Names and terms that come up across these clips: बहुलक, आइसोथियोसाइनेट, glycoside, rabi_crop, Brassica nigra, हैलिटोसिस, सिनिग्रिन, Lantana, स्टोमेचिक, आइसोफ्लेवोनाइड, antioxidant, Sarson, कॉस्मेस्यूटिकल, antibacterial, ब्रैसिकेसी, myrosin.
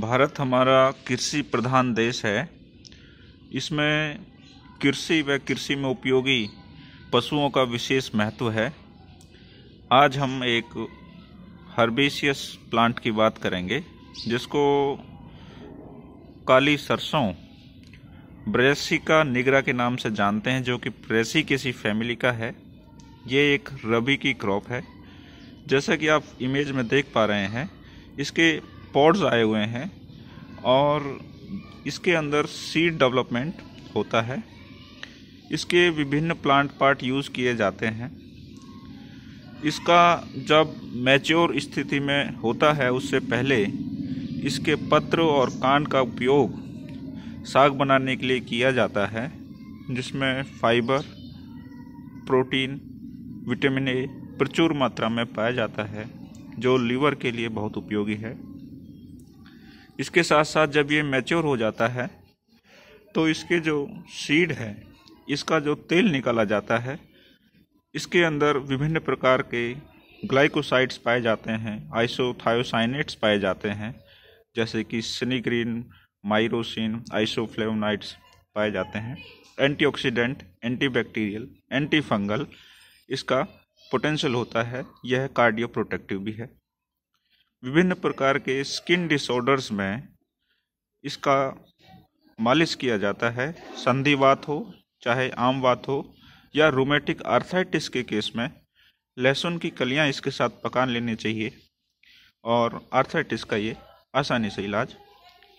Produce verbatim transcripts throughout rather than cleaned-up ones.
भारत हमारा कृषि प्रधान देश है। इसमें कृषि व कृषि में उपयोगी पशुओं का विशेष महत्व है। आज हम एक हर्बेशियस प्लांट की बात करेंगे जिसको काली सरसों ब्रैसिका निग्रा के नाम से जानते हैं, जो कि ब्रैसिकेसी फैमिली का है। ये एक रबी की क्रॉप है। जैसा कि आप इमेज में देख पा रहे हैं, इसके पॉड्स आए हुए हैं और इसके अंदर सीड डेवलपमेंट होता है। इसके विभिन्न प्लांट पार्ट यूज़ किए जाते हैं। इसका जब मैच्योर स्थिति में होता है उससे पहले इसके पत्र और कांड का उपयोग साग बनाने के लिए किया जाता है, जिसमें फाइबर, प्रोटीन, विटामिन ए प्रचुर मात्रा में पाया जाता है, जो लीवर के लिए बहुत उपयोगी है। इसके साथ साथ जब ये मैच्योर हो जाता है तो इसके जो सीड है, इसका जो तेल निकाला जाता है, इसके अंदर विभिन्न प्रकार के ग्लाइकोसाइड्स पाए जाते हैं, आइसोथियोसाइनेट्स पाए जाते हैं, जैसे कि सिनिग्रिन, माइरोसिन, आइसोफ्लेवोनाइड्स पाए जाते हैं। एंटीऑक्सीडेंट, एंटीबैक्टीरियल, एंटीफंगल इसका पोटेंशियल होता है। यह कार्डियोप्रोटेक्टिव भी है। विभिन्न प्रकार के स्किन डिसऑर्डर्स में इसका मालिश किया जाता है। संधिवात हो, चाहे आमवात हो या रूमेटिक आर्थराइटिस के केस में लहसुन की कलियां इसके साथ पकान लेनी चाहिए और आर्थराइटिस का ये आसानी से इलाज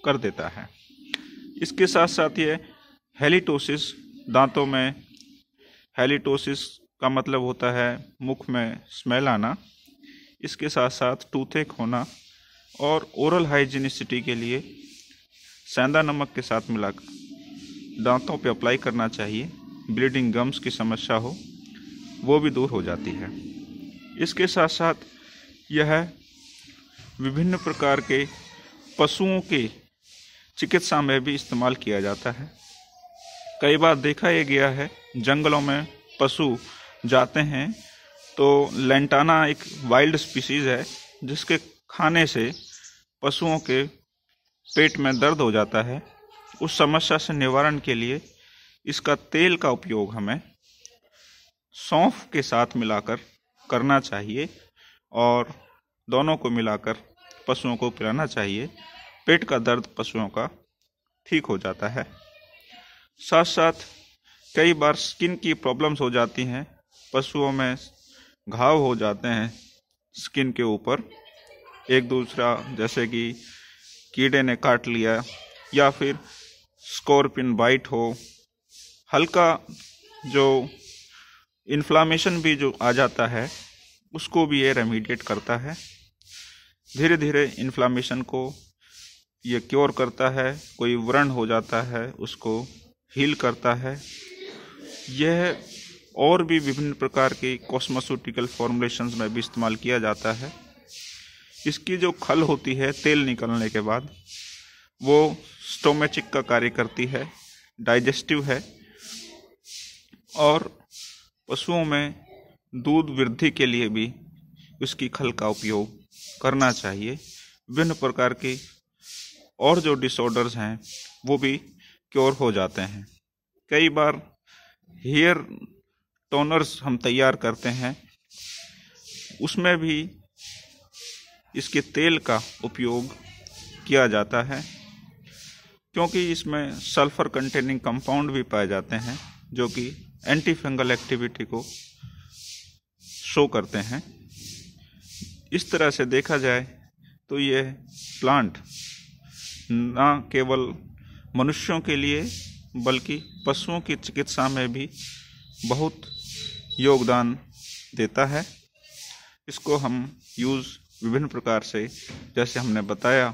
कर देता है। इसके साथ साथ ये हैलिटोसिस, दांतों में हैलिटोसिस का मतलब होता है मुख में स्मेल आना। इसके साथ साथ टूथेक होना और ओरल हाइजीनिसिटी के लिए सेंधा नमक के साथ मिलाकर दांतों पे अप्लाई करना चाहिए। ब्लीडिंग गम्स की समस्या हो वो भी दूर हो जाती है। इसके साथ साथ यह विभिन्न प्रकार के पशुओं के चिकित्सा में भी इस्तेमाल किया जाता है। कई बार देखा यह गया है, जंगलों में पशु जाते हैं तो लेंटाना एक वाइल्ड स्पीशीज़ है जिसके खाने से पशुओं के पेट में दर्द हो जाता है। उस समस्या से निवारण के लिए इसका तेल का उपयोग हमें सौंफ के साथ मिलाकर करना चाहिए और दोनों को मिलाकर पशुओं को पिलाना चाहिए। पेट का दर्द पशुओं का ठीक हो जाता है। साथ साथ कई बार स्किन की प्रॉब्लम्स हो जाती हैं, पशुओं में घाव हो जाते हैं स्किन के ऊपर एक दूसरा, जैसे कि कीड़े ने काट लिया या फिर स्कॉर्पिन बाइट हो। हल्का जो इन्फ्लामेशन भी जो आ जाता है उसको भी ये रेमिडिएट करता है। धीरे धीरे इन्फ्लामेशन को ये क्योर करता है। कोई व्रण हो जाता है उसको हील करता है। यह और भी विभिन्न प्रकार के कॉस्मेस्यूटिकल फॉर्मुलेशंस में भी इस्तेमाल किया जाता है। इसकी जो खल होती है तेल निकलने के बाद, वो स्टोमेचिक का कार्य करती है, डाइजेस्टिव है और पशुओं में दूध वृद्धि के लिए भी इसकी खल का उपयोग करना चाहिए। विभिन्न प्रकार के और जो डिसऑर्डर्स हैं वो भी क्योर हो जाते हैं। कई बार हेयर टोनर्स हम तैयार करते हैं, उसमें भी इसके तेल का उपयोग किया जाता है, क्योंकि इसमें सल्फर कंटेनिंग कंपाउंड भी पाए जाते हैं जो कि एंटी फंगल एक्टिविटी को शो करते हैं। इस तरह से देखा जाए तो यह प्लांट ना केवल मनुष्यों के लिए बल्कि पशुओं की चिकित्सा में भी बहुत योगदान देता है। इसको हम यूज़ विभिन्न प्रकार से, जैसे हमने बताया,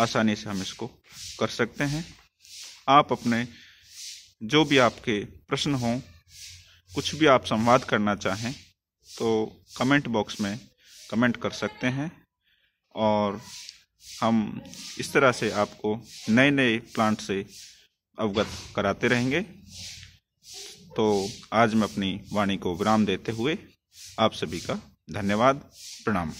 आसानी से हम इसको कर सकते हैं। आप अपने जो भी आपके प्रश्न हों, कुछ भी आप संवाद करना चाहें तो कमेंट बॉक्स में कमेंट कर सकते हैं और हम इस तरह से आपको नए नए प्लांट से अवगत कराते रहेंगे। तो आज मैं अपनी वाणी को विराम देते हुए आप सभी का धन्यवाद, प्रणाम।